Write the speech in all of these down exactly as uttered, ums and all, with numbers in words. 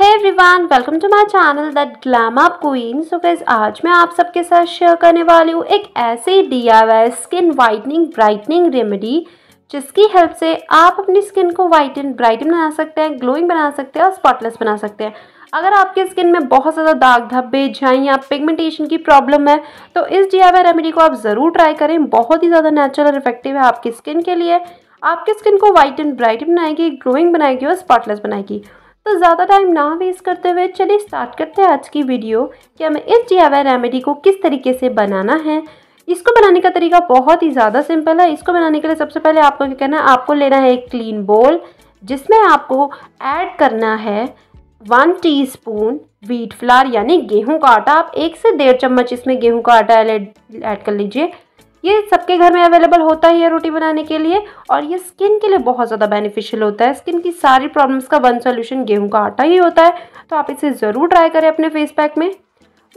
है everyone, welcome to my channel that glamour queen. So guys, आज मैं आप सबके साथ शेयर करने वाली हूँ एक ऐसी D I Y skin whitening brightening remedy जिसकी हेल्प से आप अपनी स्किन को वाइटन ब्राइटन बना सकते हैं, ग्लोइंग बना सकते हैं और स्पॉटलेस बना सकते हैं। अगर आपके स्किन में बहुत ज़्यादा दाग धब्बे, झाई या पिगमेंटेशन की प्रॉब्लम है तो इस डी आई वाई रेमेडी को आप ज़रूर ट्राई करें। बहुत ही ज़्यादा नेचुरल और इफेक्टिव है आपकी स्किन के लिए। आपकी स्किन को वाइट एंड ब्राइटन बनाएगी, ग्लोइंग बनाएगी और स्पॉटलेस बनाएगी। तो ज़्यादा टाइम ना वेस्ट करते हुए चलिए स्टार्ट करते हैं आज की वीडियो कि हमें इस डी आई वाई रेमेडी को किस तरीके से बनाना है। इसको बनाने का तरीका बहुत ही ज़्यादा सिंपल है। इसको बनाने के लिए सबसे पहले आपको क्या करना है, आपको लेना है एक क्लीन बोल जिसमें आपको ऐड करना है वन टीस्पून व्हीट फ्लावर यानी गेहूं का आटा। आप एक से डेढ़ चम्मच इसमें गेहूं का आटा ऐड कर लीजिए। ये सबके घर में अवेलेबल होता ही है रोटी बनाने के लिए और ये स्किन के लिए बहुत ज़्यादा बेनिफिशियल होता है। स्किन की सारी प्रॉब्लम्स का वन सॉल्यूशन गेहूं का आटा ही होता है, तो आप इसे ज़रूर ट्राई करें अपने फेस पैक में।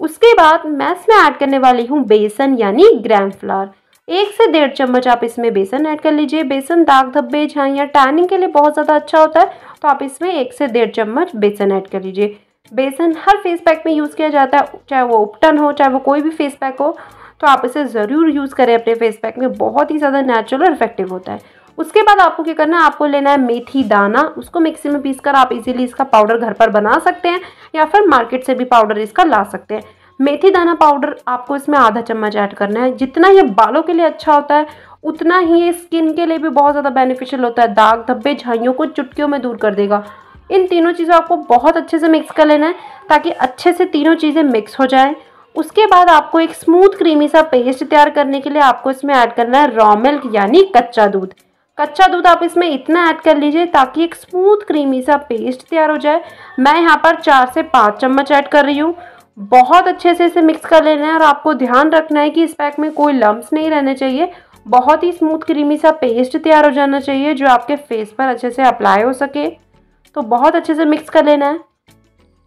उसके बाद मैं इसमें ऐड करने वाली हूँ बेसन यानी ग्राम फ्लावर। एक से डेढ़ चम्मच आप इसमें बेसन ऐड कर लीजिए। बेसन दाग धब्बे, झाइयाँ, टैनिंग के लिए बहुत ज़्यादा अच्छा होता है, तो आप इसमें एक से डेढ़ चम्मच बेसन ऐड कर लीजिए। बेसन हर फेस पैक में यूज़ किया जाता है, चाहे वो उपटन हो चाहे वो कोई भी फेस पैक हो, तो आप इसे ज़रूर यूज़ करें अपने फेस पैक में। बहुत ही ज़्यादा नेचुरल और इफेक्टिव होता है। उसके बाद आपको क्या करना है, आपको लेना है मेथी दाना। उसको मिक्सी में पीसकर आप इजीली इसका पाउडर घर पर बना सकते हैं या फिर मार्केट से भी पाउडर इसका ला सकते हैं। मेथी दाना पाउडर आपको इसमें आधा चम्मच ऐड करना है। जितना ये बालों के लिए अच्छा होता है उतना ही ये स्किन के लिए भी बहुत ज़्यादा बेनिफिशियल होता है। दाग धब्बे, झाइयों को चुटकियों में दूर कर देगा। इन तीनों चीज़ों आपको बहुत अच्छे से मिक्स कर लेना है ताकि अच्छे से तीनों चीज़ें मिक्स हो जाएं। उसके बाद आपको एक स्मूथ क्रीमी सा पेस्ट तैयार करने के लिए आपको इसमें ऐड करना है रॉ मिल्क यानी कच्चा दूध। कच्चा दूध आप इसमें इतना ऐड कर लीजिए ताकि एक स्मूथ क्रीमी सा पेस्ट तैयार हो जाए। मैं यहाँ पर चार से पाँच चम्मच ऐड कर रही हूँ। बहुत अच्छे से इसे मिक्स कर लेना है और आपको ध्यान रखना है कि इस पैक में कोई लम्ब्स नहीं रहने चाहिए। बहुत ही स्मूथ क्रीमी सा पेस्ट तैयार हो जाना चाहिए जो आपके फेस पर अच्छे से अप्लाई हो सके। तो बहुत अच्छे से मिक्स कर लेना है।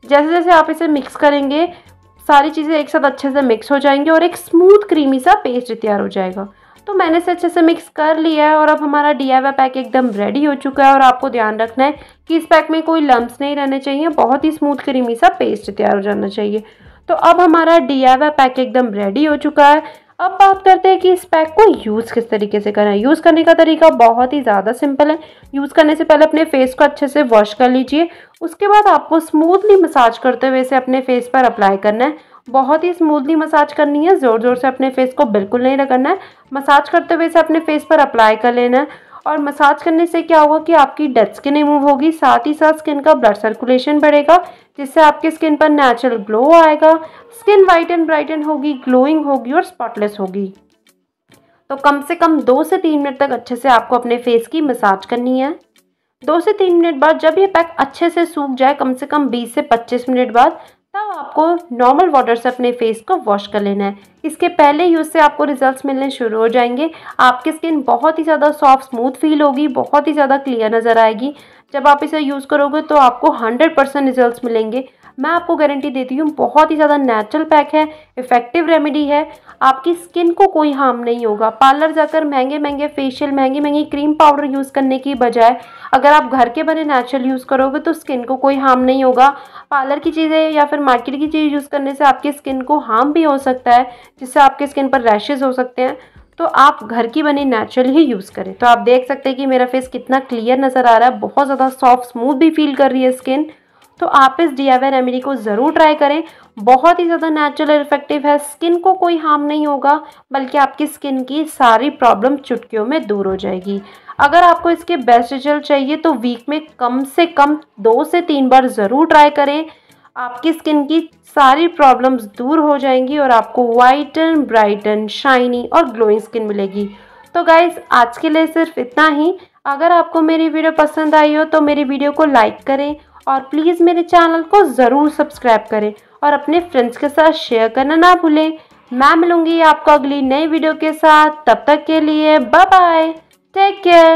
जैसे जैसे आप इसे मिक्स करेंगे सारी चीज़ें एक साथ अच्छे से मिक्स हो जाएंगी और एक स्मूथ क्रीमी सा पेस्ट तैयार हो जाएगा। तो मैंने इसे अच्छे से मिक्स कर लिया है और अब हमारा डी आई वाई पैक एकदम रेडी हो चुका है। और आपको ध्यान रखना है कि इस पैक में कोई लम्ब्स नहीं रहने चाहिए। बहुत ही स्मूथ क्रीमी सा पेस्ट तैयार हो जाना चाहिए। तो अब हमारा डी आई वाई पैक एकदम रेडी हो चुका है। अब बात करते हैं कि इस पैक को यूज़ किस तरीके से करना है। यूज़ करने का तरीका बहुत ही ज़्यादा सिंपल है। यूज़ करने से पहले अपने फेस को अच्छे से वॉश कर लीजिए। उसके बाद आपको स्मूथली मसाज करते हुए इसे अपने फेस पर अप्लाई करना है। बहुत ही स्मूथली मसाज करनी है, ज़ोर ज़ोर से अपने फेस को बिल्कुल नहीं रगड़ना है। मसाज करते हुए इसे अपने फेस पर अप्लाई कर लेना है। और मसाज करने से क्या होगा कि आपकी डेड स्किन रिमूव होगी, साथ ही साथ स्किन का ब्लड सर्कुलेशन बढ़ेगा जिससे आपकी स्किन पर नेचुरल ग्लो आएगा। स्किन वाइट एंड ब्राइटन होगी, ग्लोइंग होगी और स्पॉटलेस होगी। तो कम से कम दो से तीन मिनट तक अच्छे से आपको अपने फेस की मसाज करनी है। दो से तीन मिनट बाद जब ये पैक अच्छे से सूख जाए, कम से कम बीस से पच्चीस मिनट बाद, तब आपको नॉर्मल वाटर से अपने फेस को वॉश कर लेना है। इसके पहले यूज़ से आपको रिजल्ट्स मिलने शुरू हो जाएंगे। आपकी स्किन बहुत ही ज़्यादा सॉफ्ट स्मूथ फील होगी, बहुत ही ज़्यादा क्लियर नज़र आएगी। जब आप इसे यूज़ करोगे तो आपको हंड्रेड परसेंट रिजल्ट्स मिलेंगे। मैं आपको गारंटी देती हूँ। बहुत ही ज़्यादा नेचुरल पैक है, इफ़ेक्टिव रेमेडी है। आपकी स्किन को कोई हार्म नहीं होगा। पार्लर जाकर महंगे महंगे फेशियल, महंगी महंगी क्रीम पाउडर यूज़ करने की बजाय अगर आप घर के बने नेचुरल यूज़ करोगे तो स्किन को कोई हार्म नहीं होगा। पार्लर की चीज़ें या फिर मार्केट की चीज़ यूज़ करने से आपकी स्किन को हार्म भी हो सकता है, जिससे आपके स्किन पर रैशेज हो सकते हैं। तो आप घर की बनी नेचुरल ही यूज़ करें। तो आप देख सकते हैं कि मेरा फेस कितना क्लियर नज़र आ रहा है, बहुत ज़्यादा सॉफ्ट स्मूथ भी फील कर रही है स्किन। तो आप इस डी आई वाई रेमेडी को ज़रूर ट्राई करें। बहुत ही ज़्यादा नेचुरल और इफेक्टिव है। स्किन को कोई हार्म नहीं होगा, बल्कि आपकी स्किन की सारी प्रॉब्लम चुटकियों में दूर हो जाएगी। अगर आपको इसके बेस्ट रिजल्ट चाहिए तो वीक में कम से कम दो से तीन बार ज़रूर ट्राई करें। आपकी स्किन की सारी प्रॉब्लम्स दूर हो जाएंगी और आपको वाइटन, ब्राइटन, शाइनी और ग्लोइंग स्किन मिलेगी। तो गाइज़, आज के लिए सिर्फ इतना ही। अगर आपको मेरी वीडियो पसंद आई हो तो मेरी वीडियो को लाइक करें और प्लीज़ मेरे चैनल को ज़रूर सब्सक्राइब करें और अपने फ्रेंड्स के साथ शेयर करना ना भूलें। मैं मिलूँगी आपको अगली नई वीडियो के साथ। तब तक के लिए बाय बाय, टेक केयर।